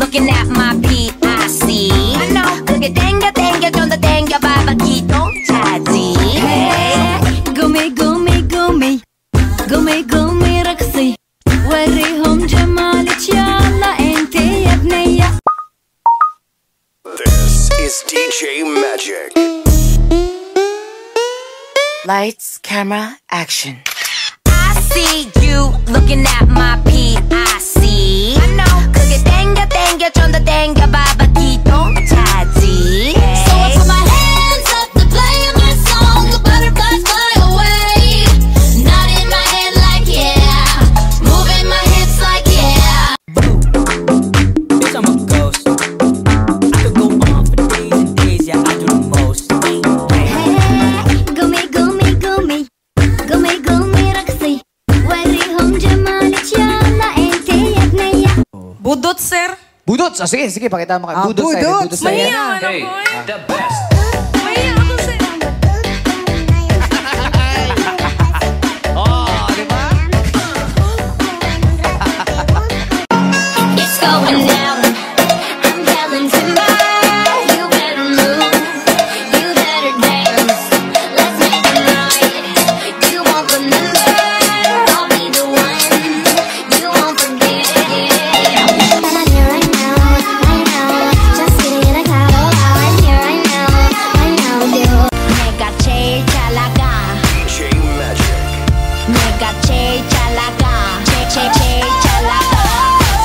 looking at my feet, I see. I know. 그게 땡겨 땡겨 좀 더 땡겨봐봐 기동차지. Hey, gumi gumi gumi, gumi gumi رقصي وريهم جمالك يلا انت يا بنية. This is DJ Magic. Lights, camera, action. I see you looking at my feet, I see. I know. 그게 땡겨 땡겨 좀 더 땡겨봐봐 기동차지. So I put my hands up to play my song. The butterflies fly away. Not in my head like yeah. Moving my hips like yeah. Bitch, I'm a ghost. I could go on for days and days. Yeah, I do the most. Gumi, gumi, gumi, gumi, gumi, roxy. Warihom jamalit yalla ente yatnaya. Budot sir. Budot, sige, sige, pakita mo kayo. Budot sa'yo, budot sa'yo. Mahiya, alam ko eh. The best. Mahiya ako sa'yo. Oh, di ba? It's going down. I'm telling Timber. You better move. You better dance. Let's make it right. You won't remember. I'll be the one. You won't forget. But I'm here right now, just sitting in a cloud. I'm here right now, you. 내가 제일 잘 나가, DJ Magic. 내가 제일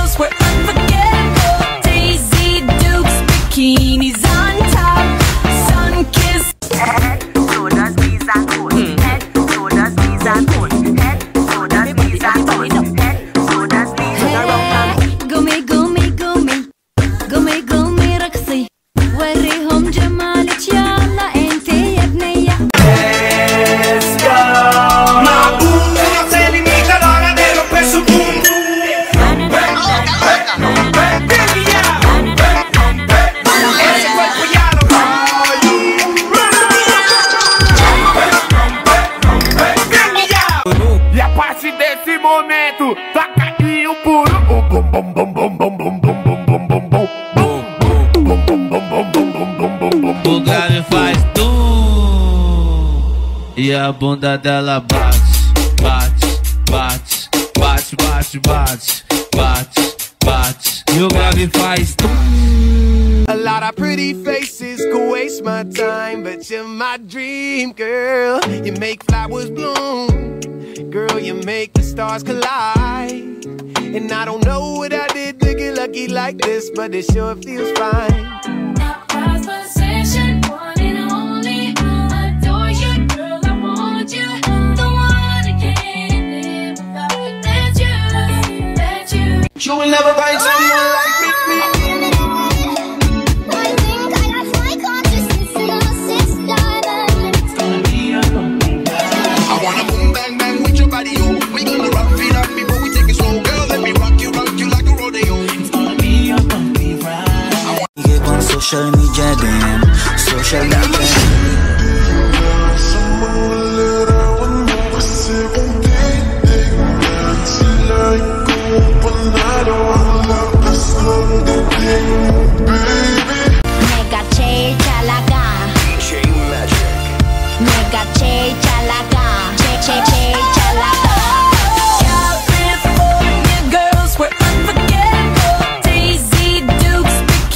잘 나가, 제일 잘 나가. Gumi, gumi, gumi, gumi, gumi, roxy. وريهم جمالك يلا انت يا بنية. E a partir desse momento, tacaquinho puro. Bum, bum, bum, bum, bum, bum, bum, bum, bum, bum, bum. Bum, bum, bum, bum, bum, bum, bum, bum, bum, bum. O grave faz tu e a bunda dela bate, bate, bate, bate, bate, bate, bate, bate. E o grave faz tu. A lot of pretty faces could waste my time, but you're my dream girl. You make flowers bloom, girl. You make the stars collide. And I don't know what I did to get lucky like this, but it sure feels fine. Now I was possession, one and only. I adore you, girl, I want you. The one I can't live without. That's you, that's you. You will never find someone like me. I think I got my consciousness in a six-diamond. It's gonna be a moment. I wanna boom, bang, bang with your body, yo. We gonna rock it up before we take it slow, girl. Social media damn, social media Mega J Chalaga, DJ Magic. Mega J Chalaga, J Chalaga.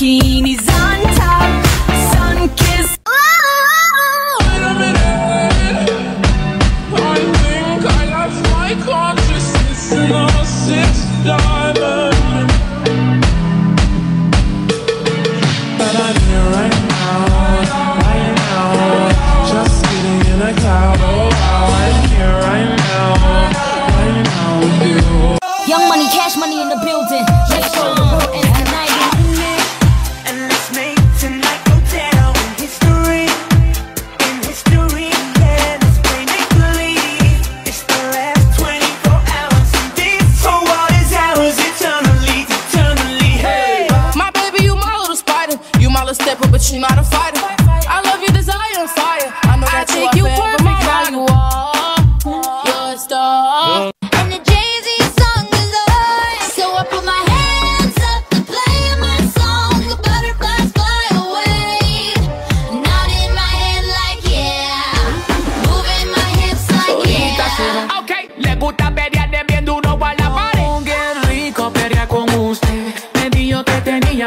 He's on top, sun kiss.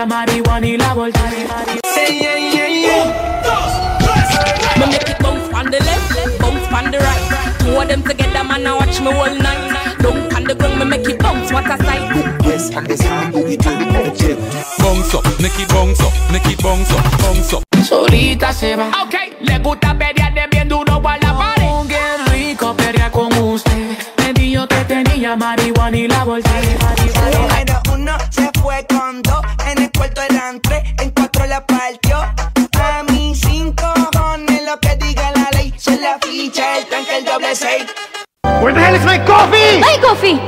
marihuana y la voltaré. Hey, hey, hey, hey. 1, 2, 3. Me make it bounce on the left, bounce on the right. Two of them together, man, I watch me all night. Down on the ground, me make it bounce, what a sight. Yes, and this hand, we do, okay. Bounce up, make it bounce up, make it bounce up, bounce up. Solita se va. Ok, le gusta pelear de bien duro a la pared. Oh, qué rico pelear con usted. Me dijo que tenía marihuana y la volteé. Número 1 se fue con 2. En el cuarto eran 3, en 4 la partió. A mí 5, con lo que diga la ley. Son la ficha, el tanque, el doble 6. Where the hell is my coffee? My coffee.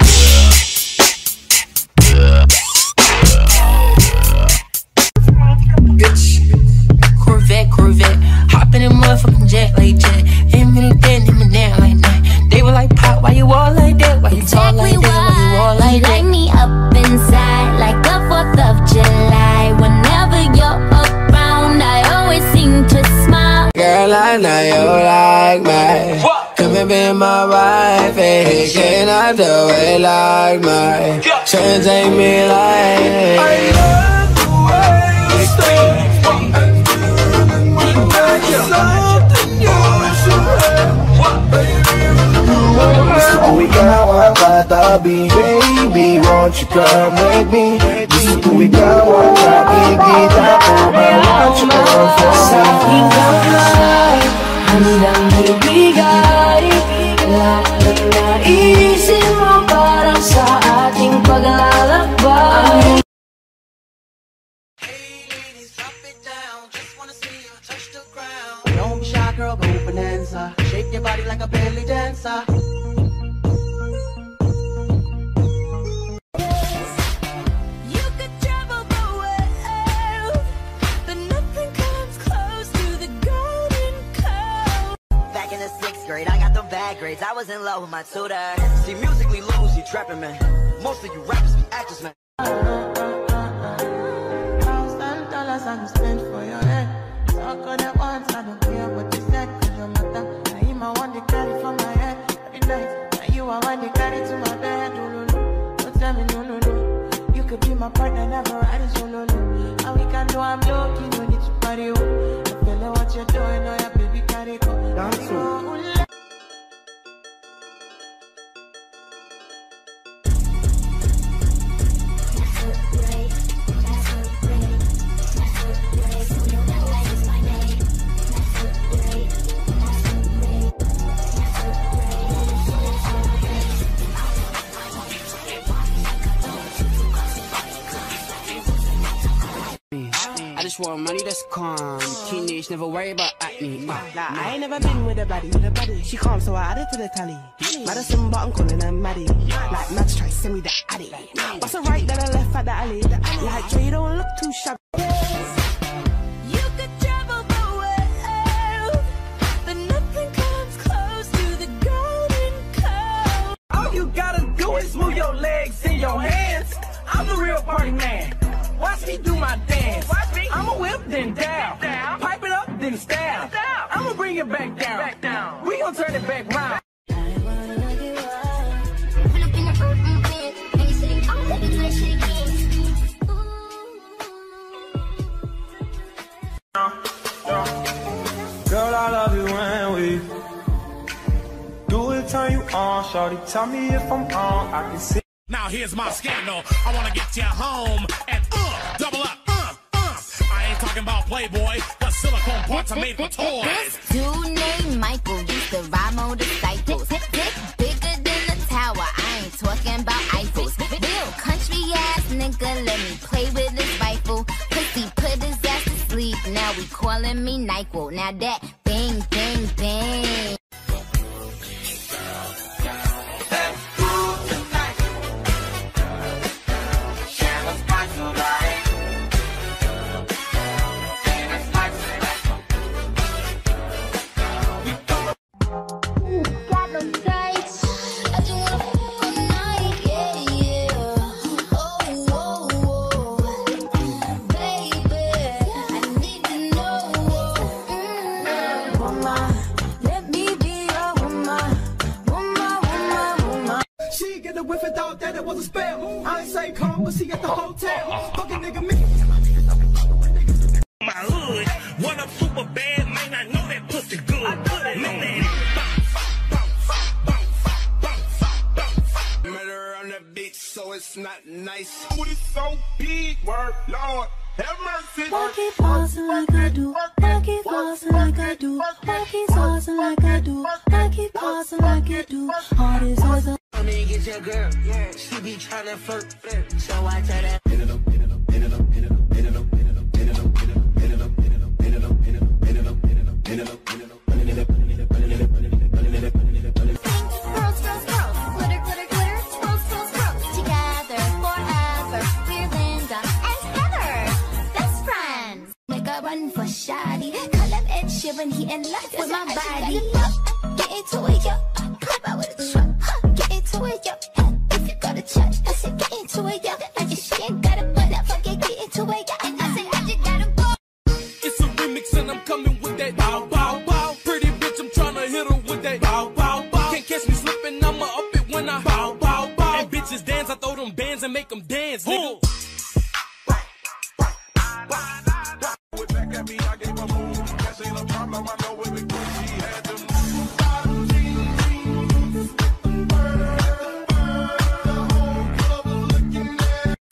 Corvette, hop in the motherfucking jet like jet. Him in the den, him in there like that. They were like, pop, why you all like that? Why you talk like that? Why you all like that? Light me up inside like the 4th of July. Whenever you're around, I always seem to smile. Girl, I know you like mine. Come and be my wife, and can I do it like mine? Change me like. I love the way you stay. We got one baby, baby, won't you come with me? We got one baby, won't you come for something? I'm the big guy, not easy, but I'm starting to love you. Hey ladies, drop it down, just wanna see you touch the ground. Don't be shy, girl, go bonanza. Shake your body like a belly dancer. Grades, I was in love with my tutor. See, musically loosey trapping, man. Most of you rappers be actors, man. $1,000 I can spend for your head. Talk on that once, I don't care what you said. Cause your mother, I am my one to carry for my head. Every night, now you are one to carry to my bed. Lulu, don't tell me no, Lulu. You could be my partner, never ride it, Lulu. How we can do, I'm looking, no need to party. I feel like what you're doing, oh yeah, baby, carry go. Dance. Want money that's calm, teenage, never worry about acne. Nah, I ain't never been with a baddie, She calm, so I added to the tally. Madison, but I'm calling her Maddie. Like Max, try send me the addy. What's the right that I left at the alley? Like Jay, you don't look too shabby. You could travel the world, but nothing comes close to the golden code. All you gotta do is move your legs and your hands. I'm the real party man. Watch me do my dance. I'ma whip then down. Pipe it up then stab. I'ma bring it back down. We gon' turn it back round. Girl, I love you when we do it. Turn you on, shorty. Tell me if I'm on. I can see. Now here's my scandal. I wanna get you home and double up. Talking about Playboy, the silicone parts are made for toys. This dude named Michael used to ride motorcycles. Dick bigger than the tower, I ain't talking about Eiffels. Real country ass nigga, let me play with his rifle. Pussy put his ass to sleep, now he calling me Nyquil. Now that bang, bang, bang. With a thought that it was a spell. I ain't say calm, but she at the hotel. Fucking nigga, me. booty so big, word, Lord, have mercy. Walk it awesome like I do, walk it awesome like I do, walk it awesome like I do, walk it awesome like I do. All this awesome. Come and get your girl, yeah, she be tryna flirt, so I tell that. Hit it up, hit it up, hit it up, hit it up, hit it up, hit it up, hit it up, hit it up, hit it up, hit it up, hit it up, hit it up, hit it up, hit it up, hit it up, hit it up. Run for shoddy, call up Ed Sheeran, he in love with my body. Get into it, yo, pop out with a truck, huh? Get into it, yo, if you go to church. I said get into it, yo, I just she ain't got a motherfucker, get into it, yo. And I said I just gotta go. It's a remix and I'm coming with that bow, bow, bow. Pretty bitch, I'm tryna hit her with that bow, bow, bow. Can't catch me slipping, I'ma up it when I bow, bow, bow. And bitches dance, I throw them bands and make them dance, nigga.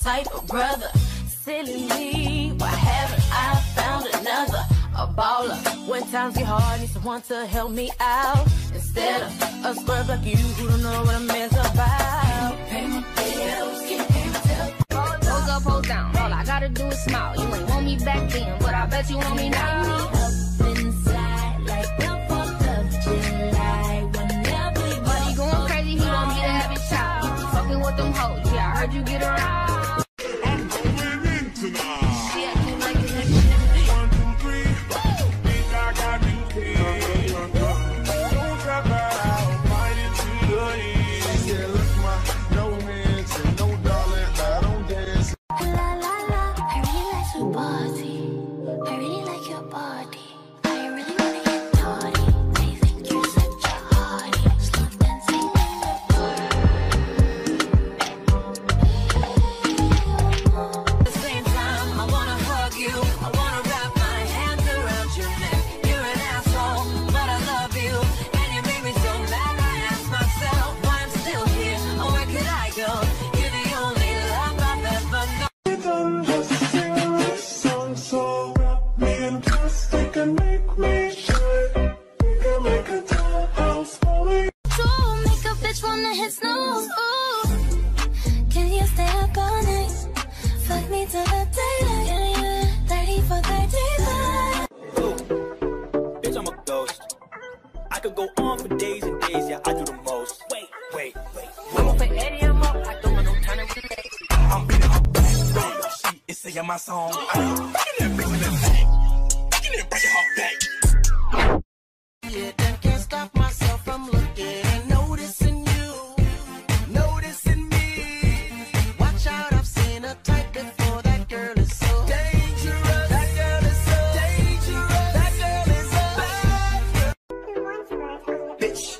Type of brother, silly me, why haven't I found another, a baller? When times get hard, need someone to help me out, instead of a scrub like you who don't know what a man's about. Pay my bills, pay my bills. Pose up, pose down, all I gotta do is smile. You ain't want me back then, but I bet you want me now. Up inside like the 4th of July, whenever you but he going crazy, he want me to have a child. Fucking with them hoes, yeah, I heard you get around. I could go on for days and days, yeah, I do the most. Wait, wait, wait. I'm up for Eddie, I'm up. I don't want no time to relate. I'm beating her back, she is singing my song. I'm breaking that bitch in the back. I can't break her back. Yeah, I can't stop myself from looking and noticing you, noticing me. Watch out, I've seen a type before. That girl is so dangerous. That girl is so dangerous. That girl is so bad. Bitch,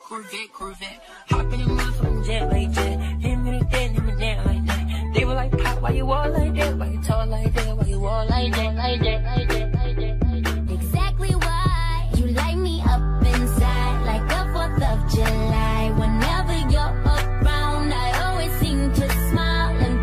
Corvette, Corvette. Hopping in my phone, jet like that. Him in the den, him in that like that. They were like, Pop, why you all like that? Why you tall like that? Why you all like that? Like that, like that, like that, like that. Exactly why you light me up inside like the 4th of July. Whenever you're around, I always seem to smile and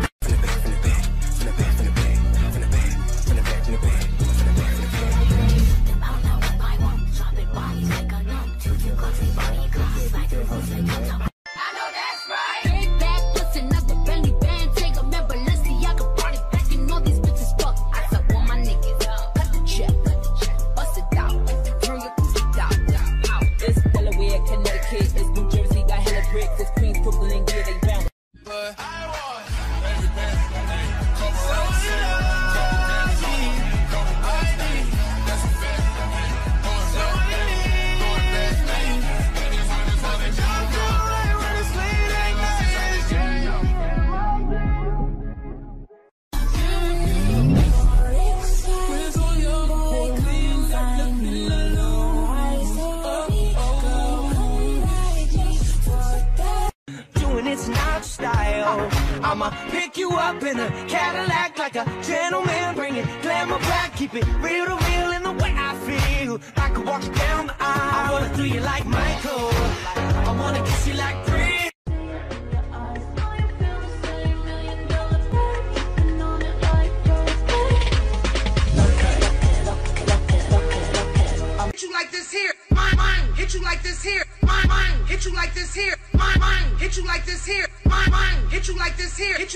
I'ma pick you up in a Cadillac like a gentleman, bring it glamour back, keep it real to real in the way I feel. I could walk you down the aisle, I wanna do you like Michael, I wanna kiss you like Prince.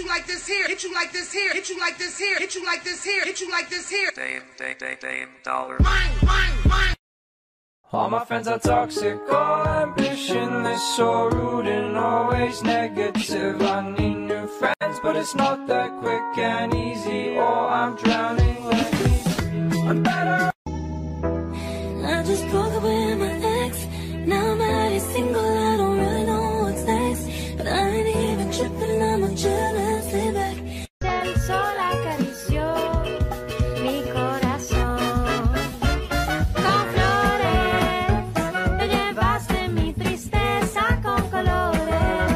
you like this here, hit you like this here, hit you like this here, hit you like this here, hit you like this here. Damn dollar. Mine. All my friends are toxic, all ambitionless, so rude and always negative. I need new friends, but it's not that quick and easy, or I'm drowning lately. I'm better. I just broke up with my ex, now I'm out here single, I don't really know what's next. But I ain't even tripping, I'm a jealous, lay back. El sol acarició mi corazón con flores, me llevaste mi tristeza con colores,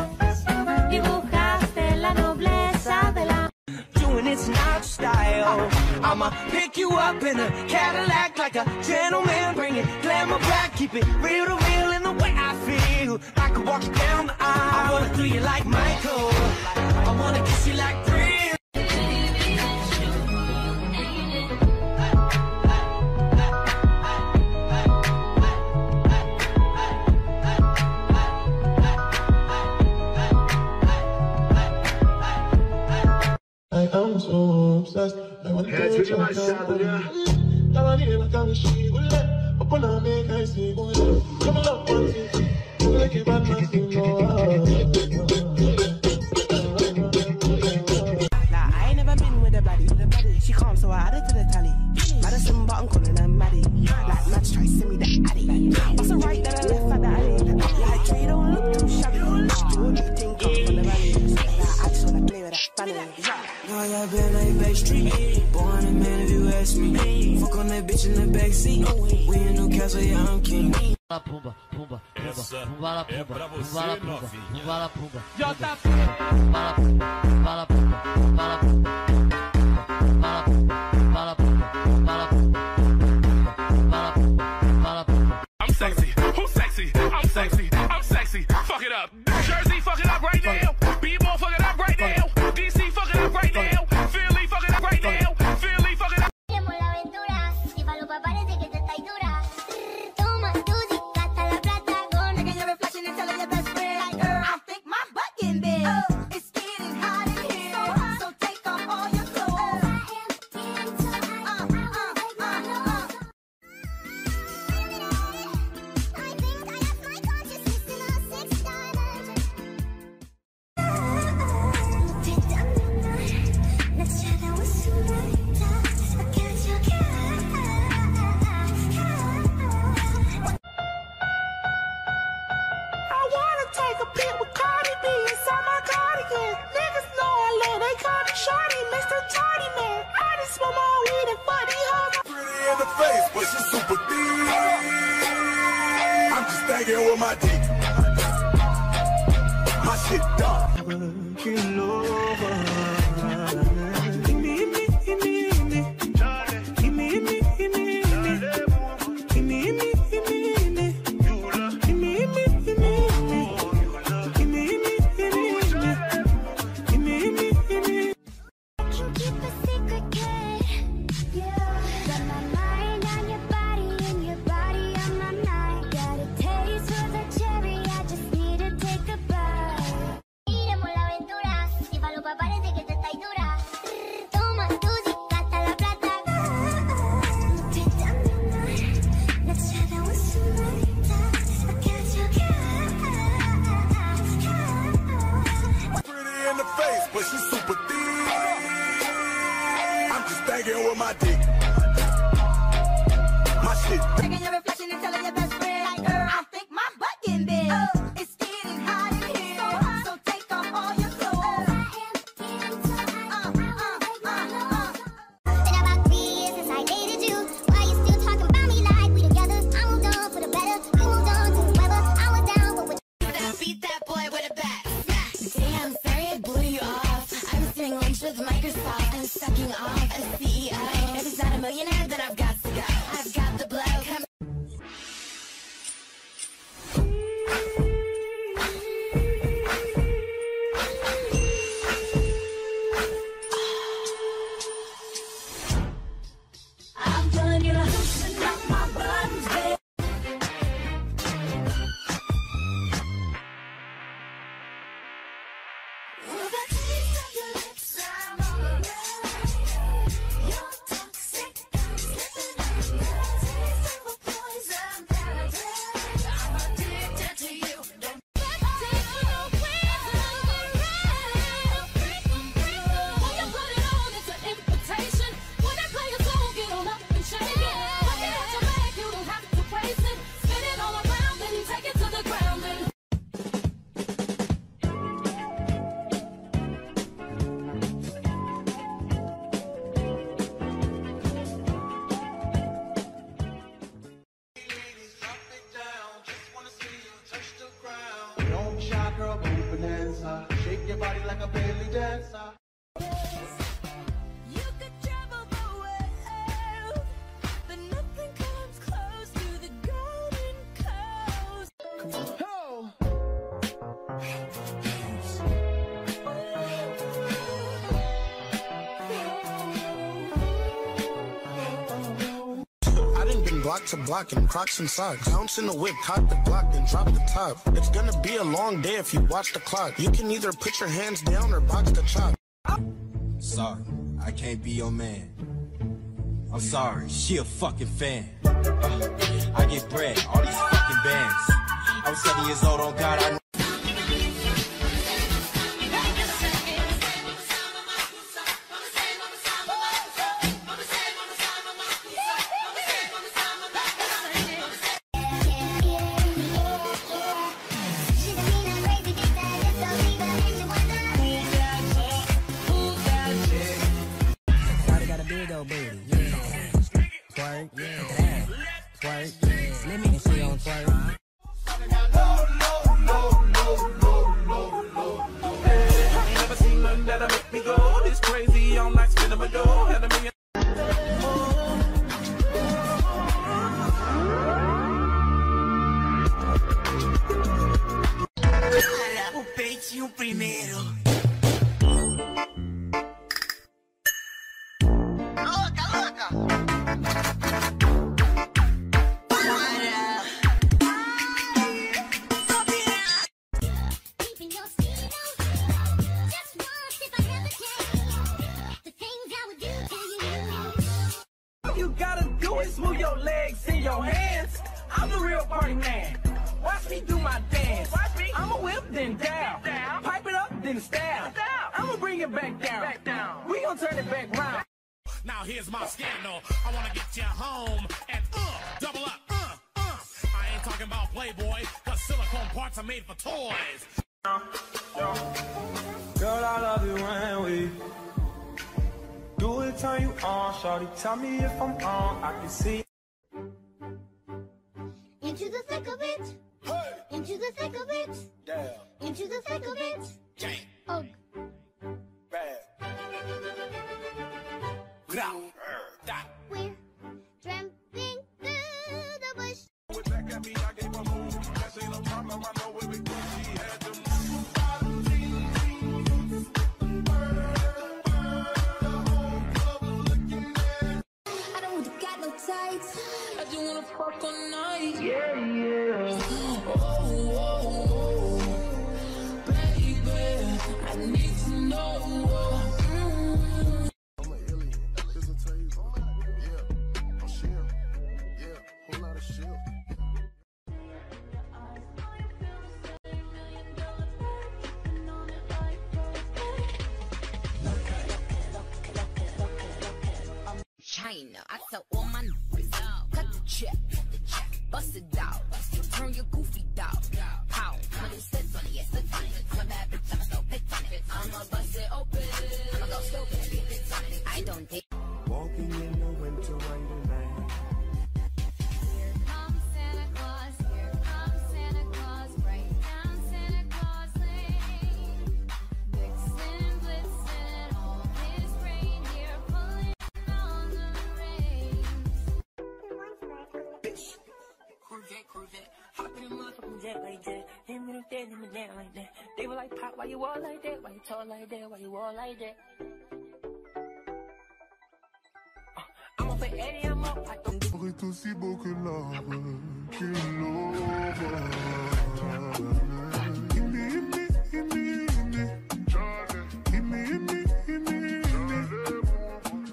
dibujaste la nobleza de la... Doing it's not style, I'ma pick you up in a Cadillac like a gentleman, bring it glamour back, keep it real to real in the way I feel. I could walk you down the aisle, I wanna do you like Michael, I wanna kiss you like Prince. I am so obsessed. I want to get you like Now I ain't never been with a baddie. She calm, so I added to the tally. Madison, but I'm calling her Maddie. Like Mads, try to send me that addy. What's the right that I left for the alley? Like Trey don't look too shabby. Don't you think I'm from the valley? All I've been like backstreet, born a man if you ask me. Fuck on that bitch in the backseat. We in Newcastle, yeah, I'm king. I'm sexy. Who's sexy? I'm sexy. I'm sexy. Fuck it up. New Jersey, fuck it up right now. B-ball, fuck it up right now. DC, fuck it up right now. Philly, fuck it up right now. Philly, fuck it up. Tiempo la aventura, que pa' los papás parece que te está dura. Toma tu si gasta la plata con la que yo me flash and tell her your best friend. I think my butt in bed. It's getting hot in here, so take off all your my dick, my shit done. Working over. block to block and Crocs and socks. Bounce in the whip, cock the Glock and drop the top. It's gonna be a long day if you watch the clock. You can either put your hands down or box the chop. Sorry, I can't be your man. I'm sorry, she a fucking fan. I get bread, all these fucking bands. I was 7 years old, oh God, I know. Tell me if I'm on, I can see. Into the thick of it. Hey. Into the thick of it. Damn. Into the thick of it. Jay. Oh. Bad. We're tramping through the bush. With back at me, I gave a move. That ain't no problem, I know it would be. She had them. I do wanna fuck all night. Yeah, yeah. Oh, oh, oh, baby, I need to know. I'm an alien. Listen to you. Yeah, I'm shit. Yeah, whole lot of shit. China, I tell all my niggas cut the check, bust it out, turn your goofy dog, pow, when it sits on it, yes, it's funny, my bad bitch, I'ma go pick on it, I'ma bust it open, I'ma go stupid, it's on it, I don't take. Walking in the winter rain tonight. Here comes Santa Claus, here comes Santa Claus, right down Santa Claus Lane, Vixen, Blitzen, all his reindeer pulling. Corvette, hopping in motherfucking jet like that. Him in the them and that like that. They were like, Pop, why you all like that? Why you tall like that? Why you all like that? I'm up for 80, I'm up. I don't think to see Boca Lava. Give me, give me, give me, give me. Give me, give me, give me,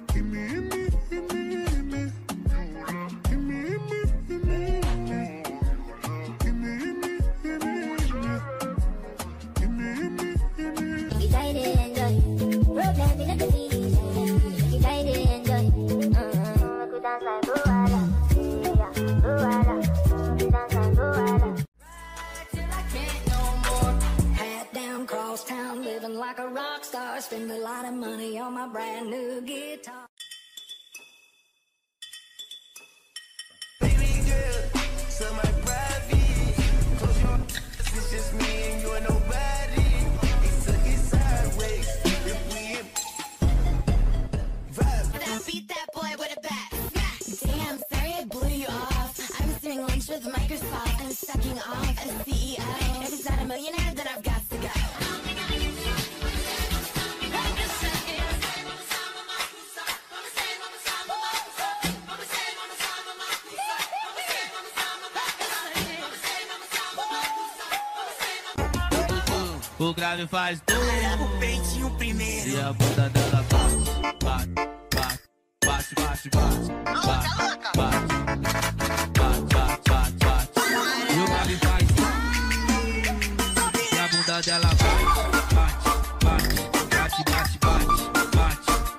give me. Give me. Like a rock star, spend a lot of money on my brand new guitar. Baby girl, so my private. Close your eyes, it's just me and you and nobody. It's a hit sideways, if we in vibe. Beat that boy with a bat. Damn, sorry I blew you off. I was doing lunch with Microsoft. I'm sucking off a CEO. If it's not a millionaire, then I've got to go. O grave faz dor. O peitinho primeiro. E a bunda dela bate, bate, bate, bate, bate, bate, bate, bate, bate, bate. E o grave faz dor. E a bunda dela bate, bate, bate, bate,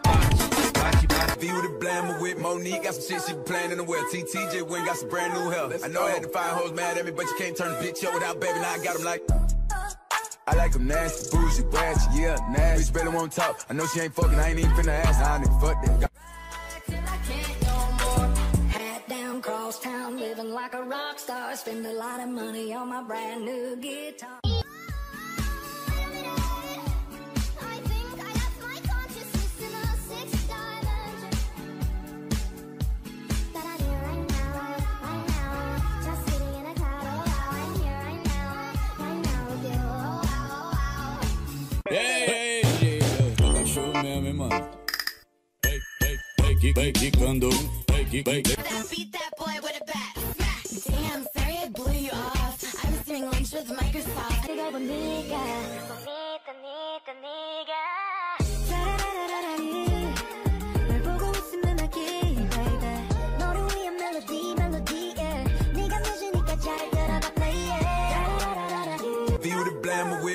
bate, bate, bate, bate. View the blammer with Monique. Got some shit she playin' in the world. TJ Wynn got some brand new hair. I know I had to find hoes mad at me, but you can't turn a bitch up without baby. Now I got him like. I like them nasty, bougie, ratchet, yeah, nasty. Bitch barely won't talk. I know she ain't fucking, I ain't even finna ask. I ain't fuck that. Till I can't no more. Hat down, cross town, living like a rock star. Spend a lot of money on my brand new guitar. Beat that boy with a bat. Damn, sorry I blew you off. I was doing lunch with Microsoft.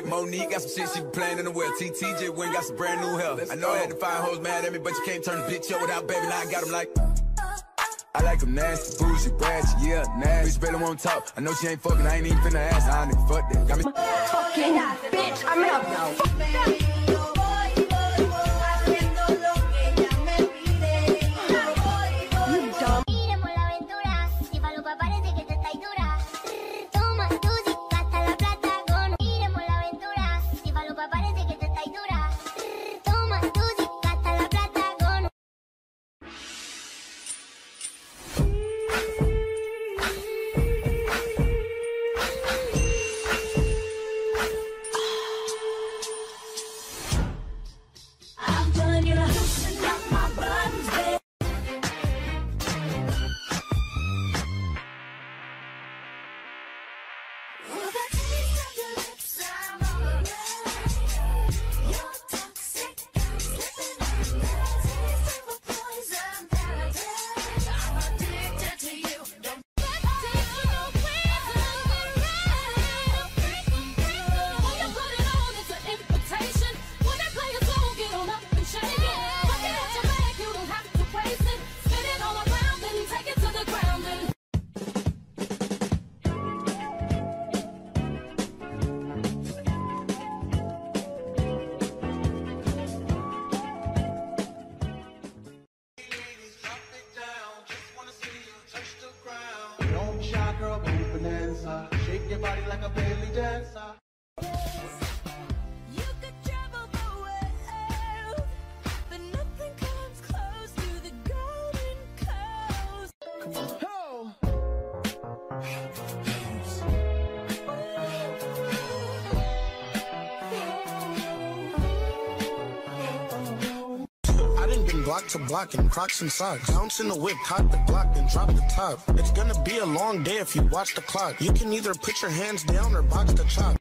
Monique got some shit she playin' in the world. TJ Wynn got some brand new hair. I know I had to find hoes mad at me, but you can't turn a bitch up without baby. Now I got him like. I like them nasty, bougie, ratchet, yeah, nasty. Bitch barely won't talk. I know she ain't fucking, I ain't even finna ask. I ain't fuck that. Got me fucking ass, bitch. I'm up now. Fuck that. Block to block and Crocs and socks. Bounce in the whip, hot the block and drop the top. It's gonna be a long day if you watch the clock. You can either put your hands down or box the chop.